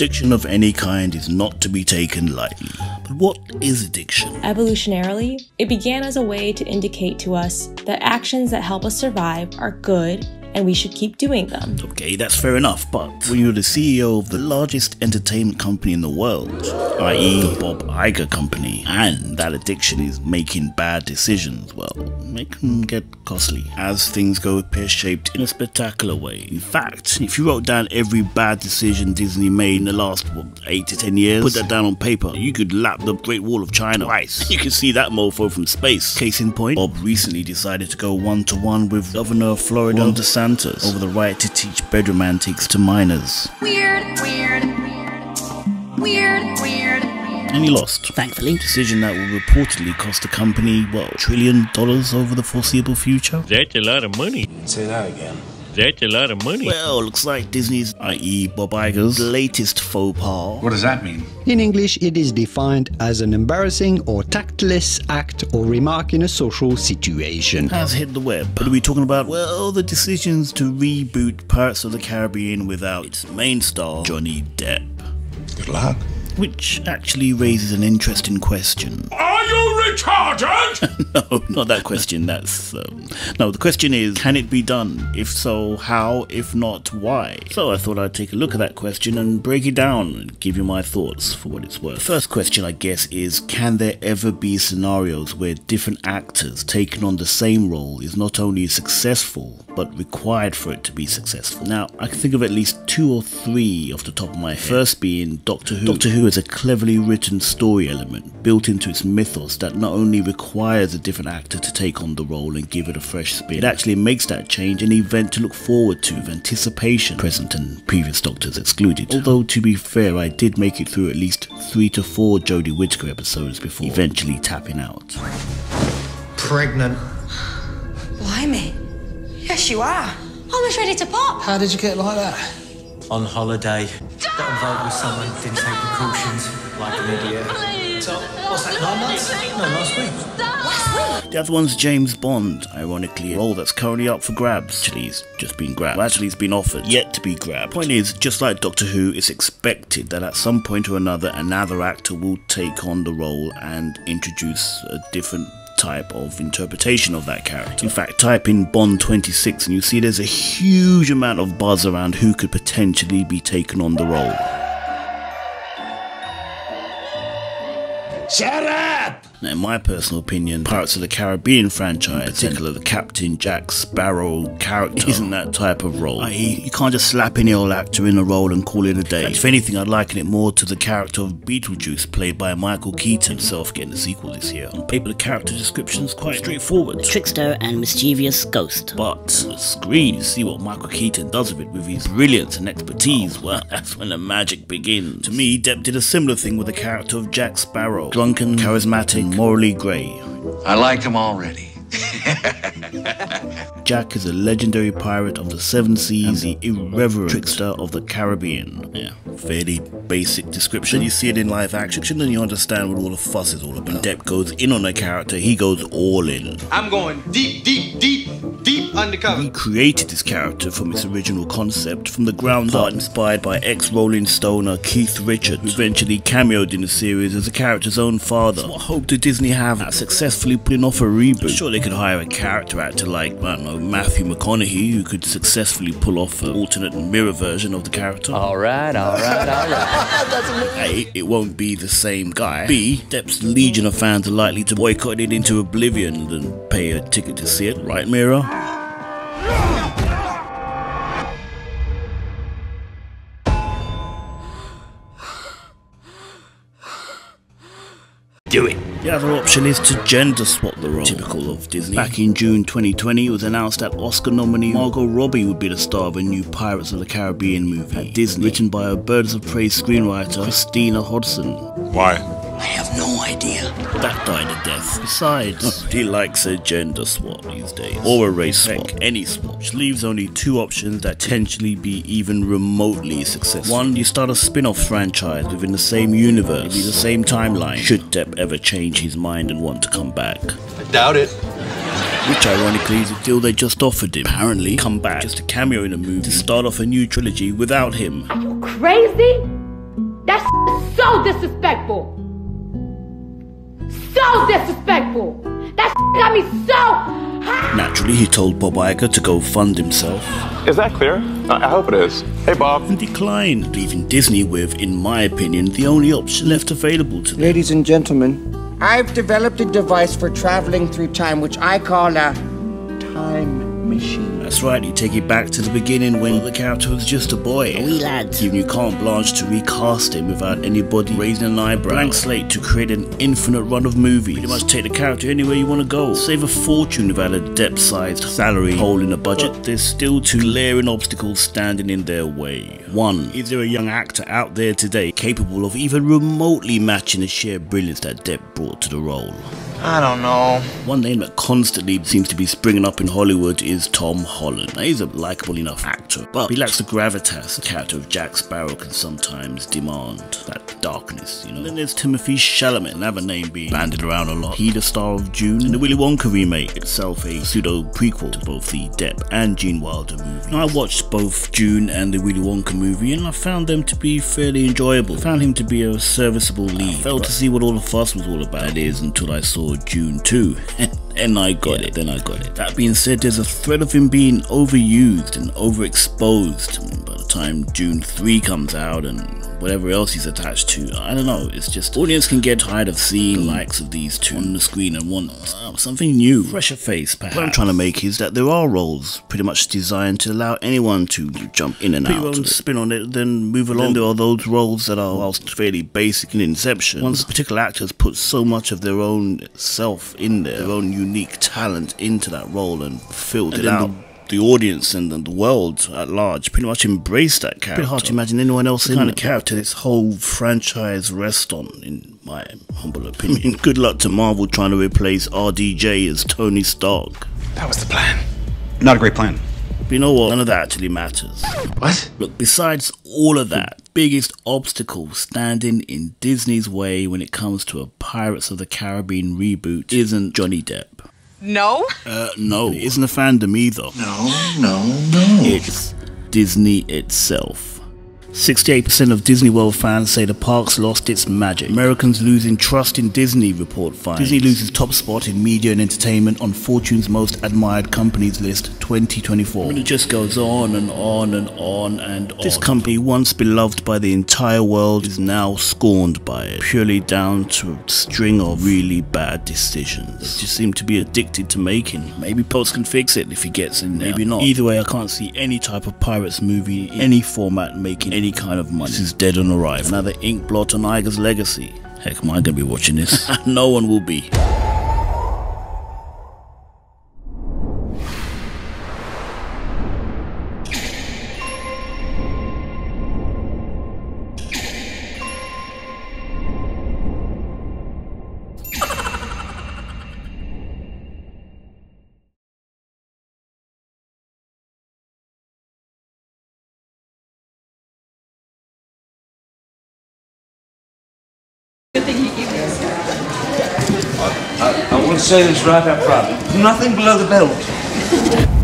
addiction of any kind is not to be taken lightly. But what is addiction? Evolutionarily, it began as a way to indicate to us that actions that help us survive are good and we should keep doing them. Okay, that's fair enough, but when you're the CEO of the largest entertainment company in the world, i.e. the Bob Iger company, and that addiction is making bad decisions, well, it can get costly, as things go pear-shaped in a spectacular way. In fact, if you wrote down every bad decision Disney made in the last, 8 to 10 years, put that down on paper, you could lap the Great Wall of China twice. You could see that mofo from space. Case in point, Bob recently decided to go one-to-one with Governor of Florida over the right to teach bedroom antics to minors. Weird. And he lost, thankfully. A decision that will reportedly cost the company, what, $1 trillion over the foreseeable future? That's a lot of money. Say that again. That's a lot of money. Well, looks like Disney's, i.e. Bob Iger's, latest faux pas. What does that mean? In English, it is defined as an embarrassing or tactless act or remark in a social situation. Has hit the web. What are we talking about? Well, the decisions to reboot Pirates of the Caribbean without its main star, Johnny Depp. Good luck. Which actually raises an interesting question. Are you retarded? No, not that question. That's no, the question is, can it be done? If so, how? If not, why? So I thought I'd take a look at that question and break it down and give you my thoughts for what it's worth. The first question, I guess, is can there ever be scenarios where different actors taking on the same role is not only successful but required for it to be successful? Now, I can think of at least 2 or 3 off the top of my head. First being Doctor Who. Doctor Who is a cleverly written story element built into its mythos that not only requires a different actor to take on the role and give it a fresh spin, it actually makes that change an event to look forward to with anticipation, present and previous Doctors excluded. Although, to be fair, I did make it through at least 3 to 4 Jodie Whittaker episodes before eventually tapping out. Pregnant. Blimey. Yes, you are. Almost ready to pop. How did you get like that? On holiday. Got involved with someone, didn't take precautions, like an idiot. Please. So, what's that, 9 months? No, last week. The other one's James Bond, ironically, a role that's currently up for grabs. Actually, he's just been grabbed. Well, actually, he's been offered, yet to be grabbed. Point is, just like Doctor Who, it's expected that at some point or another actor will take on the role and introduce a different type of interpretation of that character. In fact, type in Bond 26 and you see there's a huge amount of buzz around who could potentially be taken on the role. Shut up! Now, in my personal opinion, Pirates of the Caribbean franchise, in particular the Captain Jack Sparrow character, isn't that type of role. You can't just slap any old actor in a role and call it a day. If anything, I'd liken it more to the character of Beetlejuice, played by Michael Keaton, himself getting a sequel this year. On paper, the character description's quite straightforward. Trickster and mischievous ghost. But on the screen, you see what Michael Keaton does with it, with his brilliance and expertise. Well, that's when the magic begins. To me, Depp did a similar thing with the character of Jack Sparrow. Drunken, charismatic, morally grey. I like him already. Jack is a legendary pirate of the Seven Seas and the irreverent trickster of the Caribbean. Yeah, fairly basic description. You see it in live action and you understand what all the fuss is all about. When Depp goes in on a character, he goes all in. I'm going deep undercover. He created this character from its original concept from the ground up, inspired by ex-Rolling Stoner Keith Richards, who eventually cameoed in the series as the character's own father. So what hope did Disney have at successfully putting off a reboot? Surely could hire a character actor like, I don't know, Matthew McConaughey, who could successfully pull off an alternate mirror version of the character. Alright. That's amazing. A, it won't be the same guy. B, Depp's legion of fans are likely to boycott it into oblivion and pay a ticket to see it, right, Mirror? Do it. The other option is to gender swap the role, typical of Disney. Back in June 2020, it was announced that Oscar nominee Margot Robbie would be the star of a new Pirates of the Caribbean movie at Disney, written by a Birds of Prey screenwriter, Christina Hodson. Why? I have no idea. That died a death. Besides, he likes a gender swap these days. Or a race swap. Any swap. Which leaves only 2 options that potentially be even remotely successful. 1, you start a spin-off franchise within the same universe. It'd be the same timeline. Should Depp ever change his mind and want to come back. I doubt it. Which ironically is a deal they just offered him. Apparently, come back. Just a cameo in a movie to start off a new trilogy without him. Are you crazy? That is so disrespectful. So disrespectful. That got me so hot. Naturally, he told Bob Iger to go fund himself. Is that clear? I hope it is. Hey, Bob. And declined, leaving Disney with, in my opinion, the only option left available to them. Ladies and gentlemen, I've developed a device for traveling through time, which I call a time machine. That's right, you take it back to the beginning when the character was just a boy. A wee lad. Giving you carte blanche to recast him without anybody raising an eyebrow. Blank slate to create an infinite run of movies. Pretty much take the character anywhere you want to go. Save a fortune without a Depp-sized salary hole in the budget. But there's still two glaring obstacles standing in their way. One, is there a young actor out there today capable of even remotely matching the sheer brilliance that Depp brought to the role? I don't know. One name that constantly seems to be springing up in Hollywood is Tom Holland. Now, he's a likeable enough actor, but he lacks the gravitas the character of Jack Sparrow can sometimes demand. That darkness, you know. Then there's Timothy Chalamet, another name being banded around a lot. He, the star of Dune and the Willy Wonka remake, itself a pseudo prequel to both the Depp and Gene Wilder movie. Now, I watched both Dune and the Willy Wonka movie, and I found them to be fairly enjoyable. I found him to be a serviceable lead. I failed to see what all the fuss was all about. That is, until I saw June 2. And I got it, then I got it. That being said, there's a threat of him being overused and overexposed. I mean, by the time Dune 3 comes out and whatever else he's attached to, I don't know, it's just audience can get tired of seeing the likes of these two on the screen and want something new, fresher face perhaps. What I'm trying to make is that there are roles pretty much designed to allow anyone to jump in and out. Put your own spin on it, then move along. Then there are those roles that are, whilst fairly basic in inception, once particular actors put so much of their own self in there, their own unique talent into that role and filled it out. The audience and the world at large pretty much embraced that character. Pretty hard to imagine anyone else in kind of character this whole franchise rests on, in my humble opinion. Good luck to Marvel trying to replace RDJ as Tony Stark. That was the plan. Not a great plan. But you know what? None of that actually matters. What? Look, besides all of that, biggest obstacle standing in Disney's way when it comes to a Pirates of the Caribbean reboot isn't Johnny Depp. No? No. It isn't a fandom either. No. It's Disney itself. 68% of Disney World fans say the park's lost its magic. Americans losing trust in Disney, report finds. Disney loses top spot in media and entertainment on Fortune's most admired companies list 2024. I mean, it just goes on and on and on and on. This company, once beloved by the entire world, is now scorned by it, purely down to a string of really bad decisions. They just seem to be addicted to making. Maybe Post can fix it if he gets in there. Maybe not. Either way, I can't see any type of Pirates movie in any format making any kind of money. This is dead on arrival. Another ink blot on Iger's legacy. Heck, am I going to be watching this? No one will be. I want to say this right up front. Nothing below the belt.